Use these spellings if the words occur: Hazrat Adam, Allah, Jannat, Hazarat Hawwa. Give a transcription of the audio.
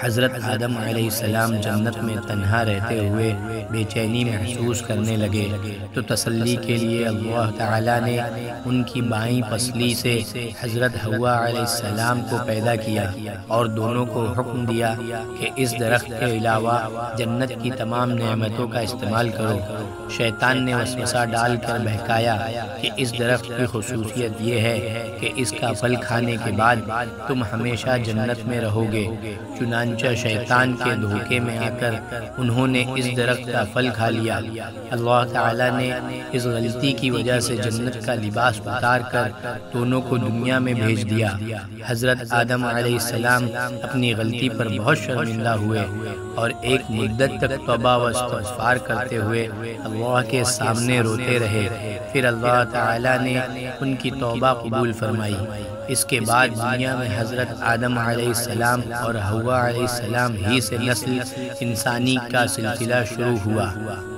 حضرت آدم علیہ السلام جنت میں تنہا رہتے ہوئے بے چینی محسوس کرنے لگے تو تسلی کے لیے اللہ تعالیٰ نے ان کی بائیں پسلی سے حضرت حوا علیہ السلام کو پیدا کیا اور دونوں کو حکم دیا کہ اس درخت کے علاوہ جنت کی تمام نعمتوں کا استعمال کرو۔ شیطان نے وسوسہ ڈال کر بہکایا کہ اس درخت کی خصوصیت یہ ہے کہ اس کا پھل کھانے کے بعد تم ہمیشہ جنت میں رہو گے۔ چنانچہ شیطان کے دھوکے میں آ کر انہوں نے اس درخت کا پھل کھا لیا۔ اللہ تعالیٰ نے اس غلطی کی وجہ سے جنت کا لباس اتار کر دونوں کو دنیا میں بھیج دیا۔ حضرت آدم علیہ السلام اپنی غلطی پر بہت شرمندہ ہوئے اور ایک مدت تک توبہ و استغفار کرتے ہوئے اللہ کے سامنے روتے رہے، پھر اللہ تعالیٰ نے ان کی توبہ قبول فرمائی۔ اس کے بعد دنیا میں حضرت آدم علیہ السلام اور حوا علیہ السلام ہی سے نسل انسانی کا سلسلہ شروع ہوا۔